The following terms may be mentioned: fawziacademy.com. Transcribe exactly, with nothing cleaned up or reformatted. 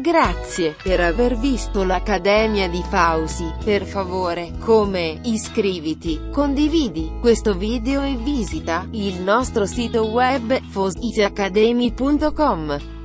Grazie per aver visto l'Accademia di Fawzi. Per favore, come, iscriviti, condividi questo video e visita il nostro sito web fawzi academy punto com.